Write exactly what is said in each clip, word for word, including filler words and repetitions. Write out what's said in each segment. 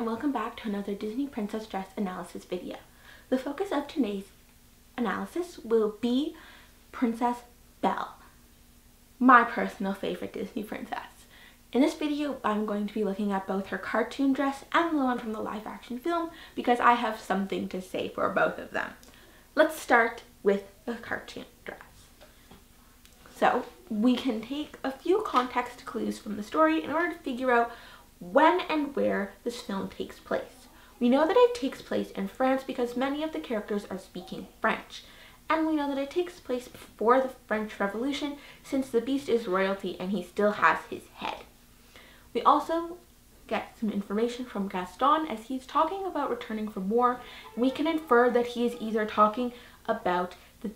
and welcome back to another Disney Princess Dress Analysis video. The focus of today's analysis will be Princess Belle, my personal favorite Disney princess. In this video, I'm going to be looking at both her cartoon dress and the one from the live action film because I have something to say for both of them. Let's start with the cartoon dress. So we can take a few context clues from the story in order to figure out when and where this film takes place. We know that it takes place in France because many of the characters are speaking French, and we know that it takes place before the French Revolution since the Beast is royalty and he still has his head. We also get some information from Gaston as he's talking about returning from war. We can infer that he is either talking about the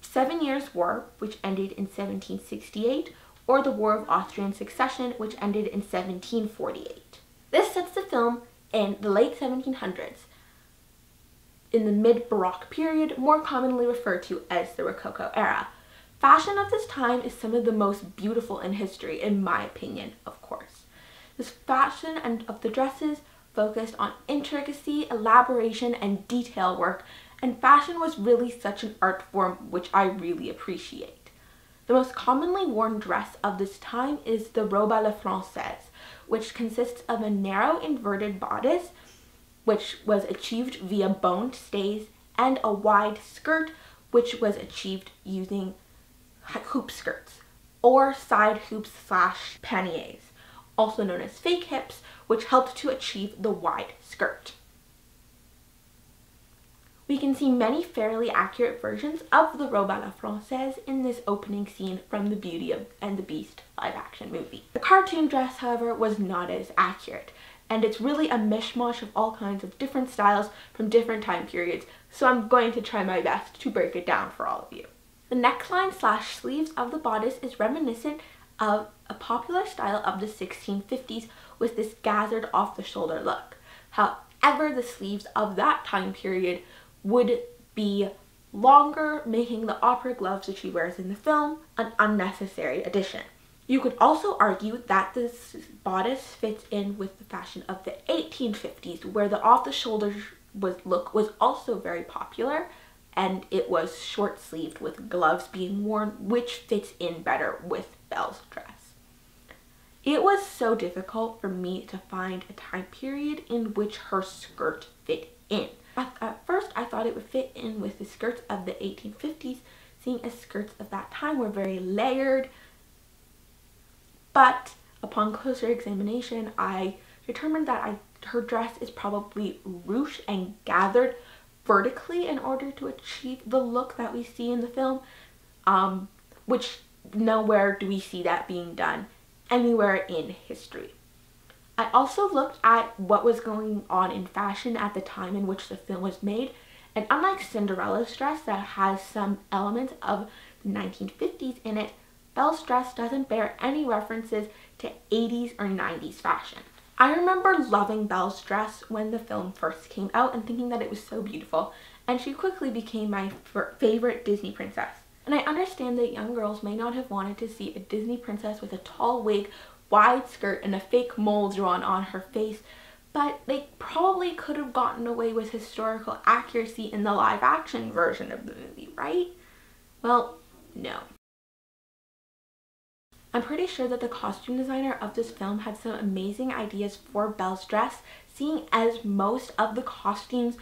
Seven Years' War, which ended in seventeen sixty-eight, or the War of Austrian Succession, which ended in seventeen forty-eight. This sets the film in the late seventeen hundreds, in the mid-Baroque period, more commonly referred to as the Rococo era. Fashion of this time is some of the most beautiful in history, in my opinion, of course. This fashion and of the dresses focused on intricacy, elaboration, and detail work, and fashion was really such an art form which I really appreciate. The most commonly worn dress of this time is the robe à la Française, which consists of a narrow inverted bodice, which was achieved via boned stays, and a wide skirt, which was achieved using hoop skirts, or side hoops slash panniers, also known as fake hips, which helped to achieve the wide skirt. We can see many fairly accurate versions of the robe à la Française in this opening scene from the Beauty and the Beast live action movie. The cartoon dress, however, was not as accurate, and it's really a mishmash of all kinds of different styles from different time periods, so I'm going to try my best to break it down for all of you. The neckline slash sleeves of the bodice is reminiscent of a popular style of the sixteen fifties with this gathered off-the-shoulder look. However, the sleeves of that time period would be longer, making the opera gloves that she wears in the film an unnecessary addition. You could also argue that this bodice fits in with the fashion of the eighteen fifties, where the off-the-shoulder look was also very popular, and it was short-sleeved with gloves being worn, which fits in better with Belle's dress. It was so difficult for me to find a time period in which her skirt fit in. At first, I thought it would fit in with the skirts of the eighteen fifties, seeing as skirts of that time were very layered. But upon closer examination, I determined that I, her dress is probably ruched and gathered vertically in order to achieve the look that we see in the film, um, which nowhere do we see that being done anywhere in history. I also looked at what was going on in fashion at the time in which the film was made, and unlike Cinderella's dress that has some elements of the nineteen fifties in it, Belle's dress doesn't bear any references to eighties or nineties fashion. I remember loving Belle's dress when the film first came out and thinking that it was so beautiful, and she quickly became my favorite Disney princess. And I understand that young girls may not have wanted to see a Disney princess with a tall wig, wide skirt, and a fake mole drawn on her face, but they probably could have gotten away with historical accuracy in the live action version of the movie, right? Well, no. I'm pretty sure that the costume designer of this film had some amazing ideas for Belle's dress, seeing as most of the costumes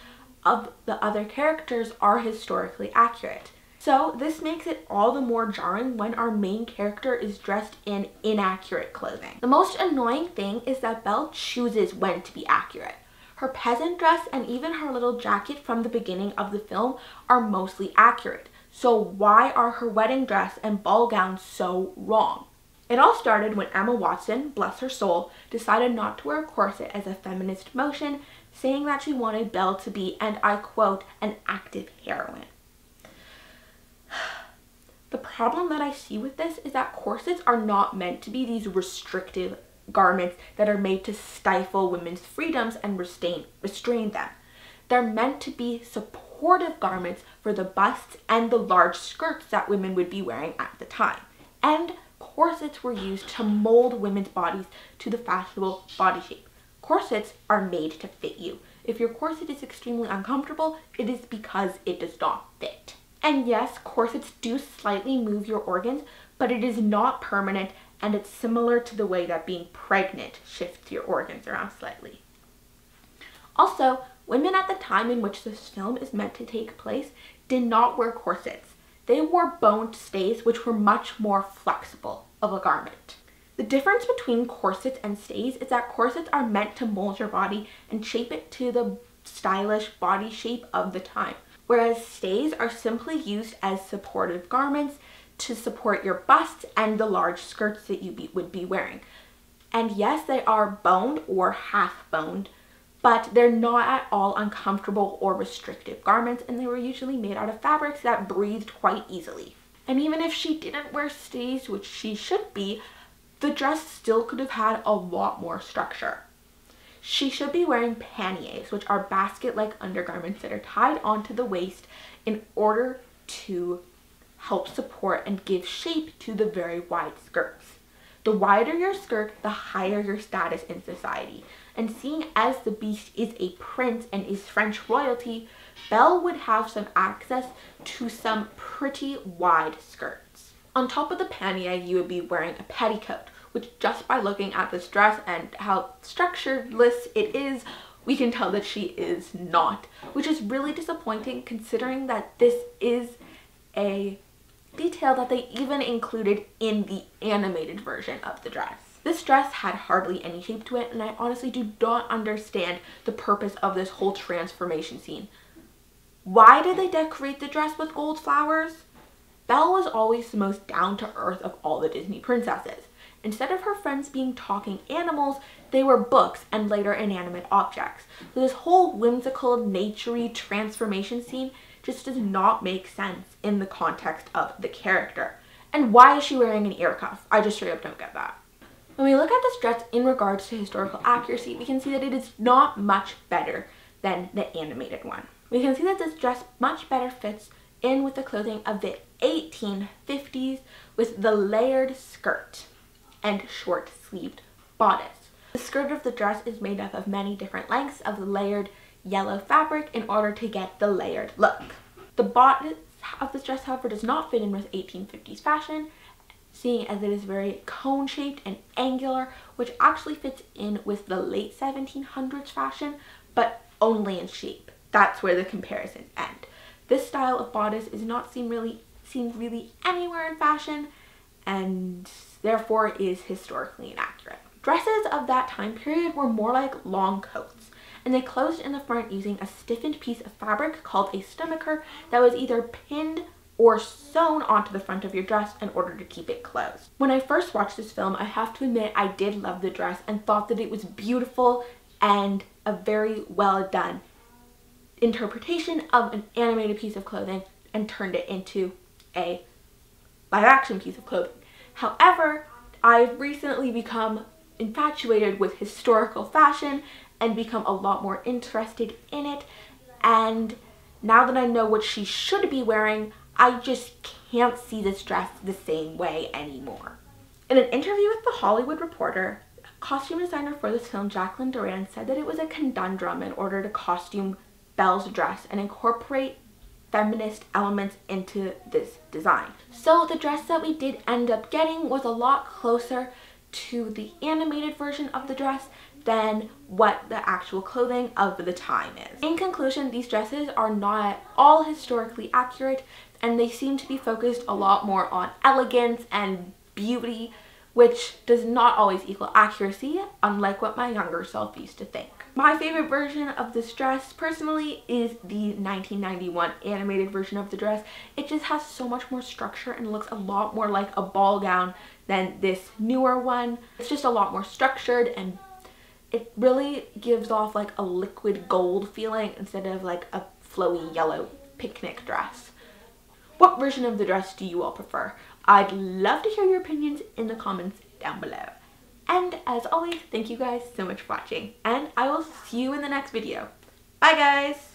of the other characters are historically accurate. So this makes it all the more jarring when our main character is dressed in inaccurate clothing. The most annoying thing is that Belle chooses when to be accurate. Her peasant dress and even her little jacket from the beginning of the film are mostly accurate. So why are her wedding dress and ball gown so wrong? It all started when Emma Watson, bless her soul, decided not to wear a corset as a feminist motion, saying that she wanted Belle to be, and I quote, an active heroine. The problem that I see with this is that corsets are not meant to be these restrictive garments that are made to stifle women's freedoms and restrain, restrain them. They're meant to be supportive garments for the busts and the large skirts that women would be wearing at the time. And corsets were used to mold women's bodies to the fashionable body shape. corsets are made to fit you. If your corset is extremely uncomfortable, it is because it does not fit. And yes, corsets do slightly move your organs, but it is not permanent, and it's similar to the way that being pregnant shifts your organs around slightly. Also, women at the time in which this film is meant to take place did not wear corsets. They wore boned stays, which were much more flexible of a garment. The difference between corsets and stays is that corsets are meant to mold your body and shape it to the stylish body shape of the time, whereas stays are simply used as supportive garments to support your busts and the large skirts that you be, would be wearing. And yes, they are boned or half boned, but they're not at all uncomfortable or restrictive garments, and they were usually made out of fabrics that breathed quite easily. And even if she didn't wear stays, which she should be, the dress still could have had a lot more structure. She should be wearing panniers, which are basket-like undergarments that are tied onto the waist in order to help support and give shape to the very wide skirts. The wider your skirt, the higher your status in society. And seeing as the Beast is a prince and is French royalty, Belle would have some access to some pretty wide skirts. On top of the pannier, you would be wearing a petticoat, which just by looking at this dress and how structureless it is, we can tell that she is not, which is really disappointing considering that this is a detail that they even included in the animated version of the dress. This dress had hardly any shape to it, and I honestly do not understand the purpose of this whole transformation scene. Why did they decorate the dress with gold flowers? Belle was always the most down-to-earth of all the Disney princesses. Instead of her friends being talking animals, they were books and later inanimate objects. So this whole whimsical, naturey transformation scene just does not make sense in the context of the character. And why is she wearing an ear cuff? I just straight up don't get that. When we look at this dress in regards to historical accuracy, we can see that it is not much better than the animated one. We can see that this dress much better fits in with the clothing of the eighteen fifties with the layered skirt and short-sleeved bodice. The skirt of the dress is made up of many different lengths of the layered yellow fabric in order to get the layered look. The bodice of this dress, however, does not fit in with eighteen fifties fashion, seeing as it is very cone-shaped and angular, which actually fits in with the late seventeen hundreds fashion, but only in shape. That's where the comparisons end. This style of bodice is not seen really, seen really anywhere in fashion, and therefore is historically inaccurate. Dresses of that time period were more like long coats, and they closed in the front using a stiffened piece of fabric called a stomacher that was either pinned or sewn onto the front of your dress in order to keep it closed. When I first watched this film, I have to admit I did love the dress and thought that it was beautiful and a very well done interpretation of an animated piece of clothing and turned it into a live action piece of clothing. However, I've recently become infatuated with historical fashion and become a lot more interested in it, and now that I know what she should be wearing, I just can't see this dress the same way anymore. In an interview with The Hollywood Reporter, costume designer for this film, Jacqueline Durand, said that it was a conundrum in order to costume Belle's dress and incorporate feminist elements into this design. So the dress that we did end up getting was a lot closer to the animated version of the dress than what the actual clothing of the time is. In conclusion, these dresses are not at all historically accurate, and they seem to be focused a lot more on elegance and beauty, which does not always equal accuracy, unlike what my younger self used to think. My favorite version of this dress, personally, is the nineteen ninety-one animated version of the dress. It just has so much more structure and looks a lot more like a ball gown than this newer one. It's just a lot more structured, and it really gives off like a liquid gold feeling instead of like a flowy yellow picnic dress. What version of the dress do you all prefer? I'd love to hear your opinions in the comments down below. And as always, thank you guys so much for watching, and I will see you in the next video. Bye guys!